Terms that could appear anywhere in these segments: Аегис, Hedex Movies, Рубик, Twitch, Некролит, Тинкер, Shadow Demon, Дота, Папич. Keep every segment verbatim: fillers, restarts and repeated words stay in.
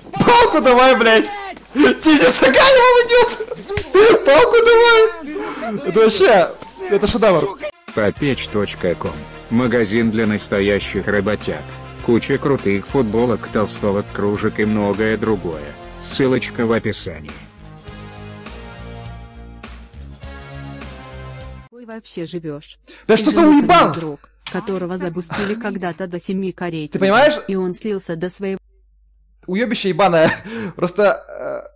Палку давай, блядь! Титя Саганева идет! Палку давай! Это вообще... Это шедевр. Папич точка ком. Магазин для настоящих работяг. Куча крутых футболок, толстовок, кружек и многое другое. Ссылочка в описании. Ой, вообще живешь. Да ты что за уебан? Друг, которого забустили когда-то до семи каретин. Ты понимаешь? И он слился до своего... Уебище ебаное. Просто...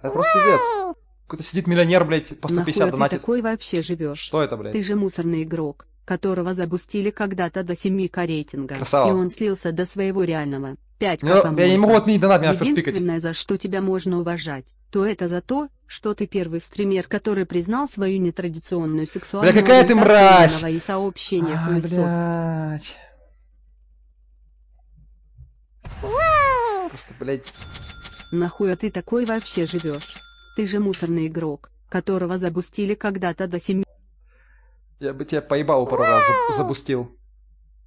Это просто пиздец. Какой-то сидит миллионер, блядь, по сто пятьдесят донатит. Ты такой вообще живешь? Что это, блядь? Ты же мусорный игрок, которого забустили когда-то до семь ка рейтинга. Красава. И он слился до своего реального пять ка. Ну, я не могу отменить донат, меня ферспикать. Единственное, за что тебя можно уважать, то это за то, что ты первый стример, который признал свою нетрадиционную сексуальную... Бля, какая ты мразь! И сообщение а, блядь. Просто, блядь... Нахуя ты такой вообще живешь? Ты же мусорный игрок, которого забустили когда-то до семи... Я бы тебя поебал пару раз, забустил.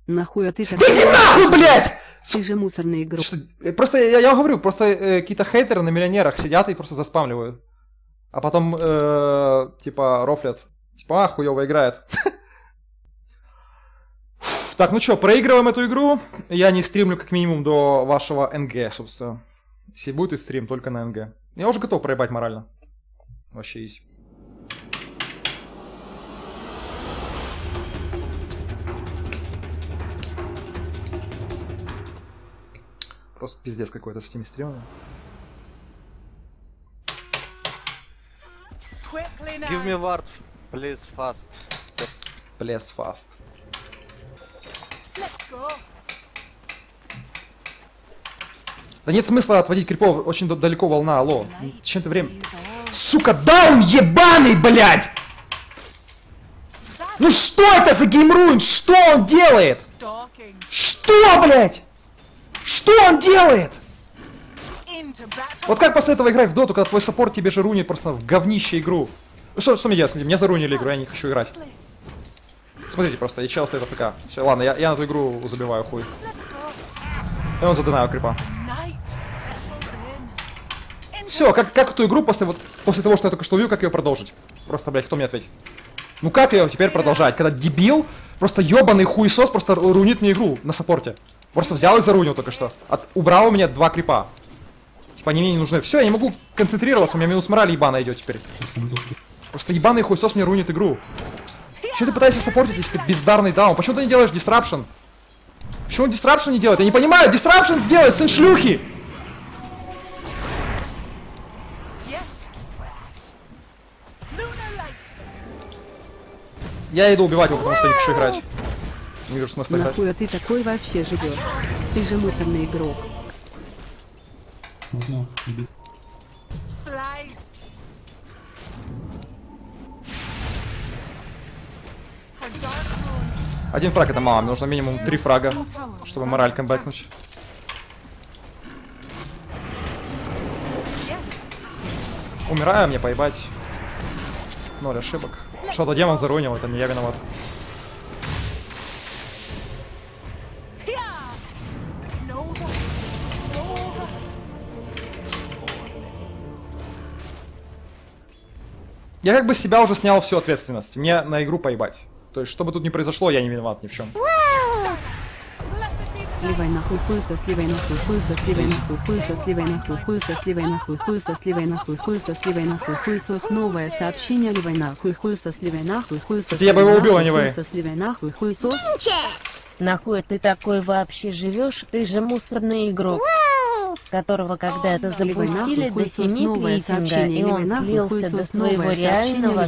Нахуя ты такой... Да иди нахуй, блядь! Ты же мусорный игрок. Что? Просто, я, я говорю, просто э, какие-то хейтеры на миллионерах сидят и просто заспамливают. А потом, э, типа, рофлят. Типа, а, хуёво играет. Так, ну чё, проигрываем эту игру. Я не стримлю как минимум до вашего эн гэ, собственно. Если будет и стрим, только на эн гэ. Я уже готов проебать морально. Вообще есть. Просто пиздец какой-то с этими стримами. Give me ward, please fast. Please fast. Let's go. Да нет смысла отводить крипов, очень далеко волна, алло. Чем ты время? Сука, даун ебаный, блядь! Ну что это за геймрун? Что он делает? Что, блядь? Что он делает? Вот как после этого играть в доту, когда твой саппорт тебе же рунит просто в говнище игру? Что, что мне делать с ним? Меня зарунили игру, я не хочу играть. Смотрите просто, я чел стоит АФК. Все, ладно, я, я на эту игру забиваю хуй. И он задонаю крипа. Все, как, как эту игру после, вот, после того, что я только что увидел, как ее продолжить? Просто, блядь, кто мне ответит? Ну как ее теперь продолжать, когда дебил, просто ебаный хуесос просто рунит мне игру на саппорте? Просто взял и зарунил только что. От, убрал у меня два крипа. Типа они мне не нужны. Все, я не могу концентрироваться, у меня минус мораль ебаная идет теперь. Просто ебаный хуесос мне рунит игру. Че ты пытаешься саппортить, если ты бездарный даун? Почему ты не делаешь дисрапшн? Почему он дисрапшн не делает? Я не понимаю, дисрапшн сделай, сын шлюхи! Я иду убивать его, потому что я не хочу играть. Не вижу смысла играть. Нахуя ты такой вообще живешь? Ты же мусорный игрок. Один фраг это мало, мне нужно минимум три фрага, чтобы мораль камбэкнуть. Умираю, мне поебать. Ноль ошибок. Что-то демон заруинил, это не я виноват. Я как бы с себя уже снял всю ответственность. Мне на игру поебать. То есть, что бы тут ни произошло, я не виноват ни в чем. Сливай нахуй хуйса, сливай нахуй хуйса, сливай нахуй хуйса, сливай нахуй хуйса, сливай нахуй хуйса, сливай нахуй хуйса, сливай нахуй хуйса, новое сообщение, сливай нахуй хуйса, сливай нахуй хуйса, я бы его убил, а не вы. Сливай нахуй хуйса. Нахуй ты такой вообще живешь? Ты же мусорный игрок, которого когда-то запустили до семи рейтинга, и он слился до своего реального.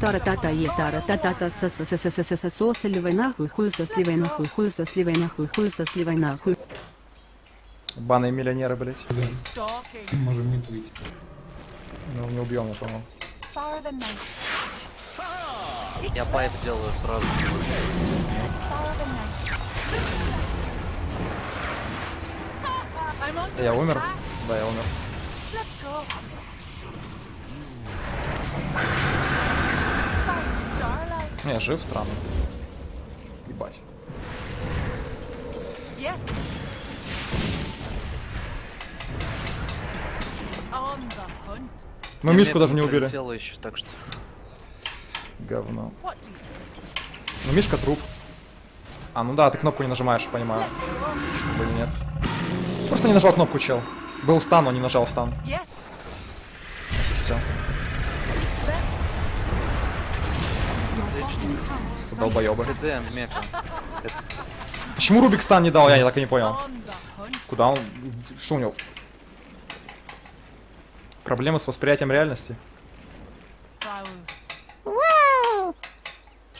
Тара-та-та, е, тара-та-та-та, со-со-со-со-со-со, сливай нахуй, хуй, со сливай нахуй, хуй, со сливай нахуй, хуй, со сливай нахуй. Банные миллионеры, блядь. Можем не убить. Ну, не убьем, я по-моему. Я пайп делаю сразу. Я умер? Да, я умер. Не, жив, странно. Ебать. Мы Мишку даже не убили. Еще, так что... Говно. Ну Мишка труп. А, ну да, ты кнопку не нажимаешь, понимаю. Чтобы или нет. Просто не нажал кнопку, чел. Был стан, но не нажал стан. Все. Долбоёбы. Почему Рубик стан не дал, я так и не понял. Куда он шунил? Проблемы с восприятием реальности.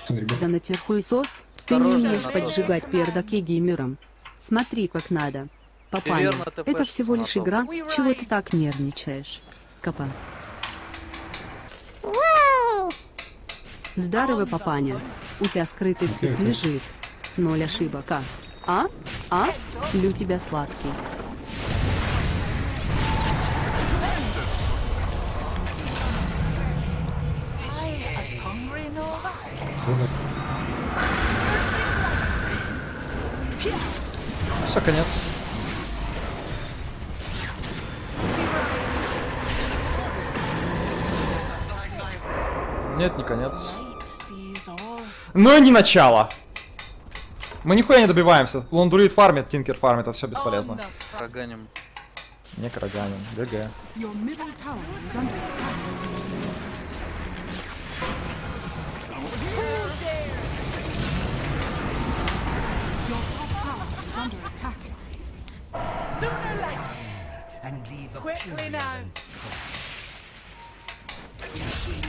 Да натер хуесос, ты не умеешь поджигать пердаки геймерам. Смотри как надо. Папа, это всего лишь игра, чего ты так нервничаешь. Капа. Здорово, папаня. У тебя скрытый стик лежит. Ноль ошибок. А? А? А? Для тебя сладкий. Все, конец. Нет, не конец. Но не начало. Мы нихуя не добиваемся. Лондурит фармит, Тинкер фармит, это все бесполезно. Караганим. Не караганим, ГГ.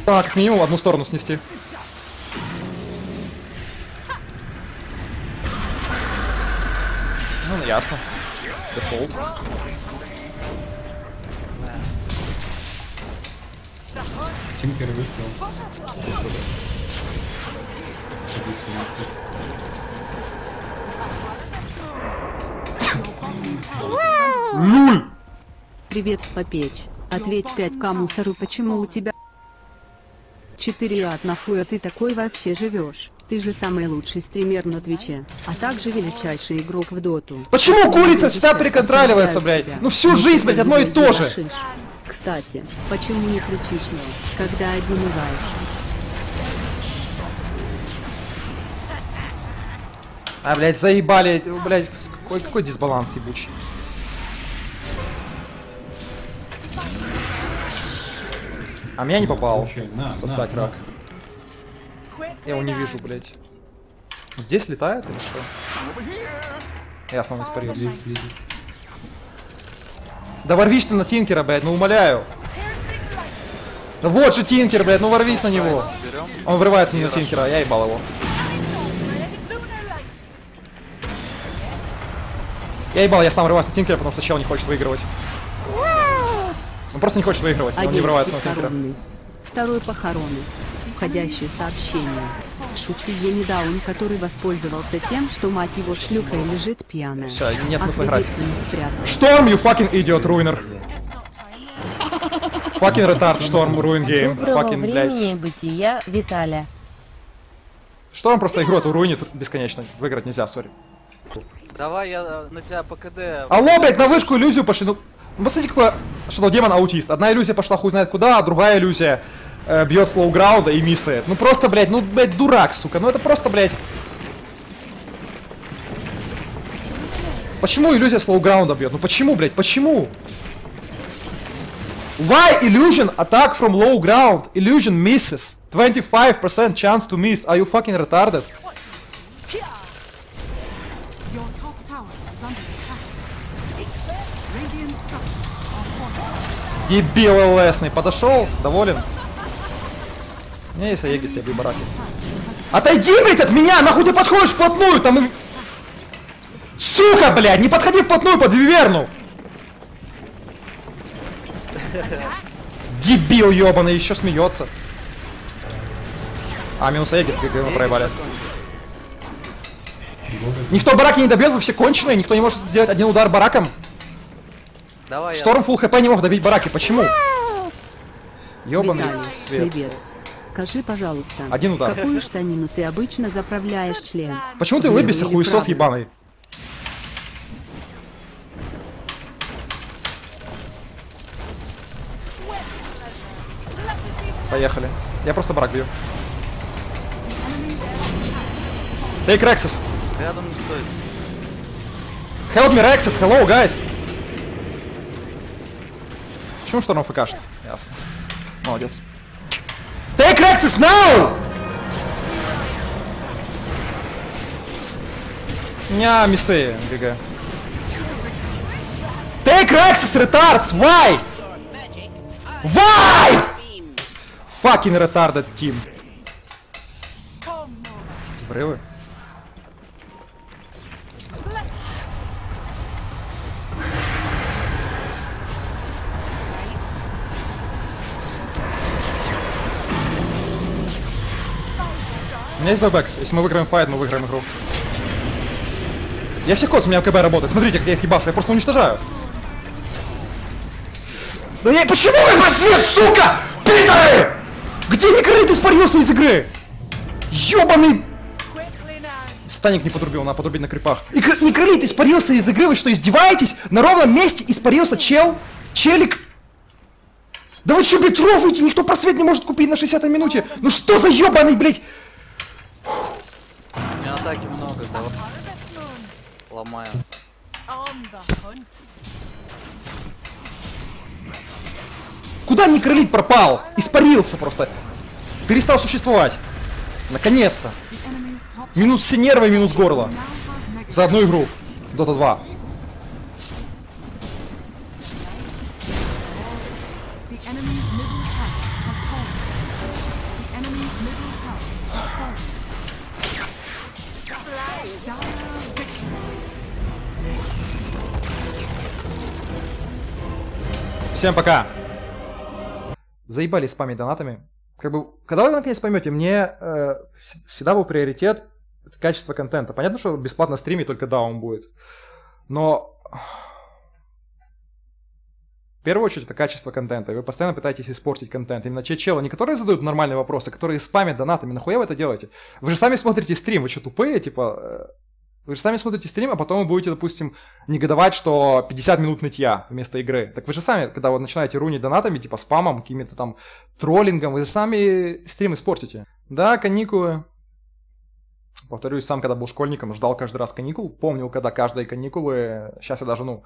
Так, к минимуму одну сторону снести. Ну, ясно. Дефолт. Тинкер вышел. Нуль! Привет, Папич. Ответь пять ка мусору, почему у тебя четыре от нахуя ты такой вообще живешь? Ты же самый лучший стример на Твиче, а также величайший игрок в доту. Почему курица всегда приконтроливается, блядь? Ну всю жизнь, блядь, одно и то же. Кстати, почему не кричишь, когда один играешь? А, блядь, заебали, блядь, какой, какой дисбаланс ебучий. А меня не попал. На, сосать на, рак. На. Я его не вижу, блядь. Здесь летает или что? Я основной спарился. Да ворвись ты на Тинкера, блядь, ну умоляю. Да вот же Тинкер, блядь, ну ворвись на него. Он врывается не на Тинкера, я ебал его. Я ебал, я сам врываюсь на Тинкера, потому что чел не хочет выигрывать. Он просто не хочет выигрывать, он не врывается на Тинкера. Второй похоронный. Входящее сообщение. Шучу, я не даун, который воспользовался тем, что мать его шлюха и лежит пьяная. Все, нет смысла играть. Шторм, you fucking idiot, руинер. Fucking retard, Шторм, руин гейм. Fucking, блядь. Бытия, Виталия. Шторм просто игру эту руинит бесконечно. Выиграть нельзя, сори. Давай я на тебя по КД... Алло, блядь, на вышку иллюзию пошли, ну... Ну, посмотрите, какой Shadow Demon аутист. Одна иллюзия пошла хуй знает куда, а другая иллюзия э, бьет с лоу-граунда и миссает. Ну просто, блядь, ну, блядь, дурак, сука. Ну это просто, блядь. Почему иллюзия с лоу-граунда бьет? Ну почему, блядь, почему? Why illusion attack from low ground? Illusion misses. twenty-five percent chance to miss. Are you fucking retarded? Дебил ЛСный подошел, доволен. У меня есть Аегис, я бью бараки. Отойди, блядь, от меня! Нахуй ты подходишь вплотную, там и... Сука, блядь, не подходи вплотную под виверну! Дебил ебаный, еще смеется. А, минус Аегис, как его проебали. Никто бараки не добьет, вы все конченые, никто не может сделать один удар бараком. Давай, Шторм фулл хп не мог добить бараки, почему? Ёбаный свет. Привет. Скажи, пожалуйста, один удар. Какую штанину ты обычно заправляешь член? Почему ты лыбишься, хуесос ебаный? Поехали. Я просто брак бью. Take Rexus. Рядом не стоит. Help me, Rexus. Hello, guys. Почему штормом фкашет? Ясно. Молодец. Take Rexus now! Ня, мисы, ГГ. Take Rexus, retards! Why? Why? Fucking retarded team. Брылы. У меня есть байбэк. Если мы выиграем файт, мы выиграем игру. Я всех код, у меня МКБ работает. Смотрите, как я их ебашу. Я просто уничтожаю. Да я... Почему вы пошли, сука? Питеры! Где Николай испарился из игры? Ёбаный... Станик не подрубил, надо подрубить на крипах. Некролит испарился из игры, вы что, издеваетесь? На ровном месте испарился чел? Челик? Да вы что, блядь, рофлите? Никто просвет не может купить на шестидесятой минуте. Ну что за ёбаный, блядь? У меня атаки много, давай. Ломаем. Куда Некролит пропал? Испарился просто. Перестал существовать. Наконец-то. Минус все нервы, минус горло. За одну игру. Дота два. Всем пока. Заебали спамить донатами. Как бы, когда вы наконец поймете, мне э, всегда был приоритет качество контента. Понятно, что бесплатно стримить только даун будет. Но в первую очередь это качество контента. И вы постоянно пытаетесь испортить контент. Именно те челы, не которые задают нормальные вопросы, которые спамят донатами. Нахуя вы это делаете? Вы же сами смотрите стрим, вы что, тупые? Типа, вы же сами смотрите стрим, а потом вы будете, допустим, негодовать, что пятьдесят минут нытья вместо игры. Так вы же сами, когда вы начинаете рунить донатами, типа спамом, какими-то там троллингом, вы же сами стрим испортите. Да, каникулы. Повторюсь, сам, когда был школьником, ждал каждый раз каникул. Помнил, когда каждые каникулы... Сейчас я даже, ну...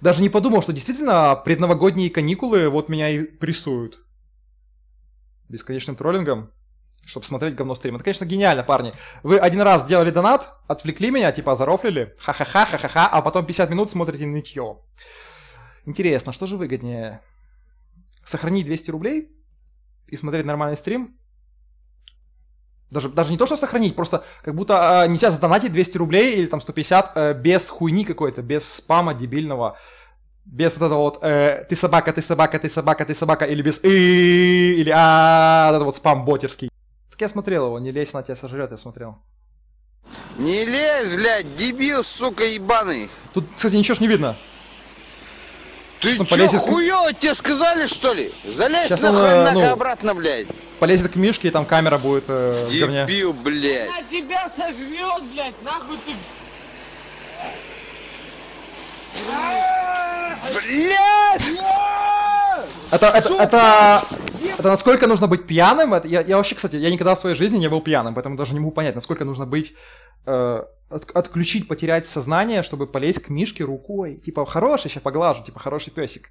Даже не подумал, что действительно предновогодние каникулы вот меня и прессуют. Бесконечным троллингом. Чтобы смотреть говно стрим. Это, конечно, гениально, парни. Вы один раз сделали донат, отвлекли меня, типа, зарофлили. Ха-ха-ха, ха-ха-ха. А потом пятьдесят минут смотрите нытье. Интересно, что же выгоднее? Сохранить двести рублей и смотреть нормальный стрим? Даже, даже не то, что сохранить, просто как будто э, нельзя задонатить двести рублей или там сто пятьдесят э, без хуйни какой-то, без спама дебильного, без вот этого вот э, «ты собака, ты собака, ты собака, ты собака» или без «ы-ы-ы-ы» или а вот этот вот спам ботерский. Так я смотрел его, не лезь, на тебя сожрет, я смотрел. Не лезь, блядь, дебил, сука, ебаный. Тут, кстати, ничего ж не видно. Ты что, полезет... хуёво, тебе сказали, что ли? Залезь нахуй, нахуй, ну, обратно, блядь. Полезет к Мишке, и там камера будет э, дебил, в говне. Дебил, блядь. Она тебя сожрёт, блядь, нахуй ты... Блядь! Это, это, это... Это насколько нужно быть пьяным? Это, я, я вообще, кстати, я никогда в своей жизни не был пьяным, поэтому даже не могу понять, насколько нужно быть... Э, от, отключить, потерять сознание, чтобы полезть к Мишке рукой. Типа, хороший, сейчас поглажу, типа, хороший песик.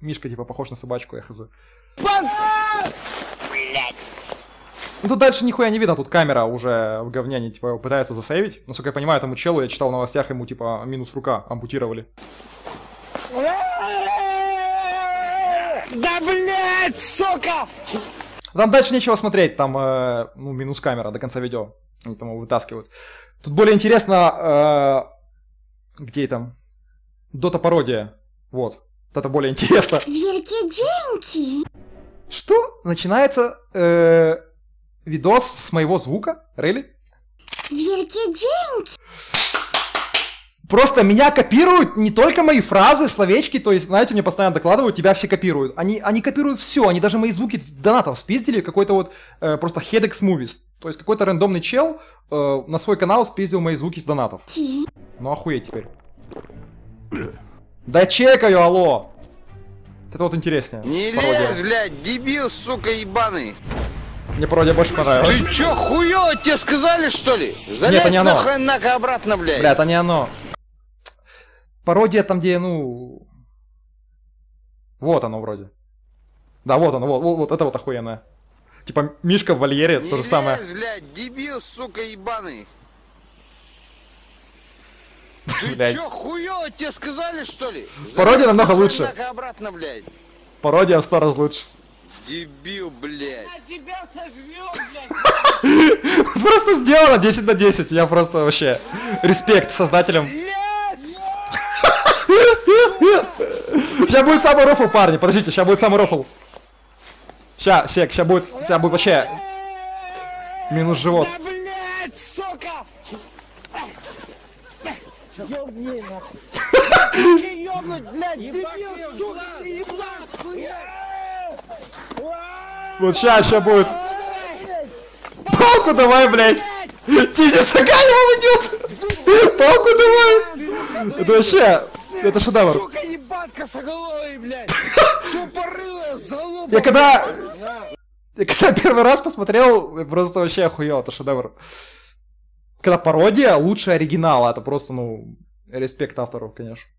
Мишка, типа, похож на собачку, я хз. Ну тут дальше нихуя не видно, тут камера уже в говне, они, типа, пытаются засейвить. Насколько я понимаю, этому челу, я читал в новостях, ему, типа, минус рука ампутировали. Да, блядь, сука! Там дальше нечего смотреть, там, э, ну, минус камера до конца видео. Они там его вытаскивают. Тут более интересно, э, где там? Дота-пародия. Вот. Это более интересно. Верки-деньки. Что? Начинается э, видос с моего звука? Рейли? Верки-деньки. Просто меня копируют не только мои фразы, словечки, то есть, знаете, мне постоянно докладывают, тебя все копируют. Они, они копируют все, они даже мои звуки донатов спиздили, какой-то вот э, просто Hedex Movies. То есть какой-то рандомный чел э, на свой канал спиздил мои звуки с донатов. Ну охуеть теперь. Да чекаю, алло. Это вот интереснее. Не пародия. Лезь, блядь, дебил, сука, ебаный. Мне пародия больше понравилась. Ты чё, хуё, тебе сказали, что ли? Залезь. Нет, это не оно. Нахрен-нака обратно, блядь. Бля, это не оно. Пародия там, где, ну... Вот оно вроде. Да, вот оно, вот, вот, вот это вот охуенное. Типа Мишка в вольере, не то же лезь, самое. Блядь, дебил, сука, ебаный. Ты блядь. Чё, хуё, тебе сказали, что ли? Пародия намного лучше. Обратно, блядь. Пародия в сто раз лучше. Дебил, блядь. Она тебя сожрёт, блядь. Просто сделано десять на десять. Я просто вообще... Респект создателям. Сейчас будет самый рофл, парни. Подождите, сейчас будет самый рофл. Сейчас, сек, сейчас будет... Сейчас будет вообще... Минус живот. Ёбни, нахуй. Ты ёбнуть, блядь, дебил, сука, ты еблан, хуя! Вот ща, ща будет. Палку давай, блядь! Тизи Сагай его идет! Палку давай! Это вообще, это шедевр. Сука, ебанка соголовый, блядь! Тупорылая залупа! Я когда... Я когда первый раз посмотрел, я просто вообще охуел, это шедевр. Когда пародия лучше оригинала, это просто, ну, респект автору, конечно.